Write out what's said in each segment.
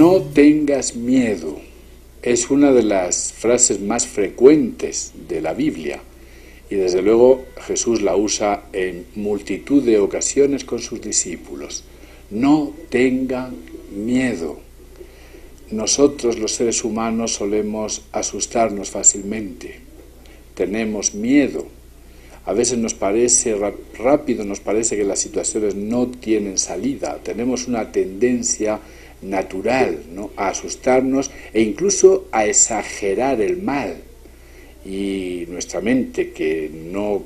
No tengas miedo. Es una de las frases más frecuentes de la Biblia y desde luego Jesús la usa en multitud de ocasiones con sus discípulos. No tengan miedo. Nosotros los seres humanos solemos asustarnos fácilmente. Tenemos miedo. A veces nos parece rápido, nos parece que las situaciones no tienen salida. Tenemos una tendencia natural, ¿no?, a asustarnos e incluso a exagerar el mal. Y nuestra mente, que no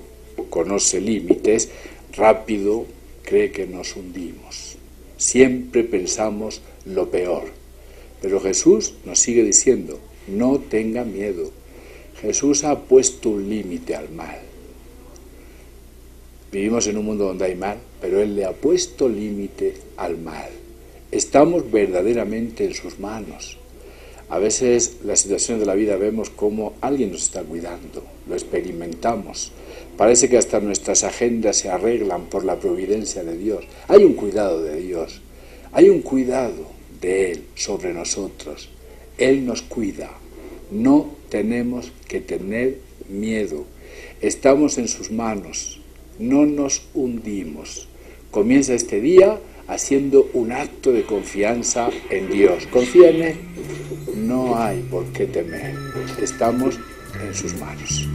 conoce límites, rápido cree que nos hundimos. Siempre pensamos lo peor. Pero Jesús nos sigue diciendo, no tenga miedo. Jesús ha puesto un límite al mal. Vivimos en un mundo donde hay mal, pero Él le ha puesto límite al mal. Estamos verdaderamente en sus manos. A veces las situaciones de la vida vemos cómo alguien nos está cuidando, lo experimentamos. Parece que hasta nuestras agendas se arreglan por la providencia de Dios. Hay un cuidado de Dios, hay un cuidado de Él sobre nosotros. Él nos cuida, no tenemos que tener miedo. Estamos en sus manos. No nos hundimos. Comienza este día haciendo un acto de confianza en Dios. Confía en Él. No hay por qué temer. Estamos en sus manos.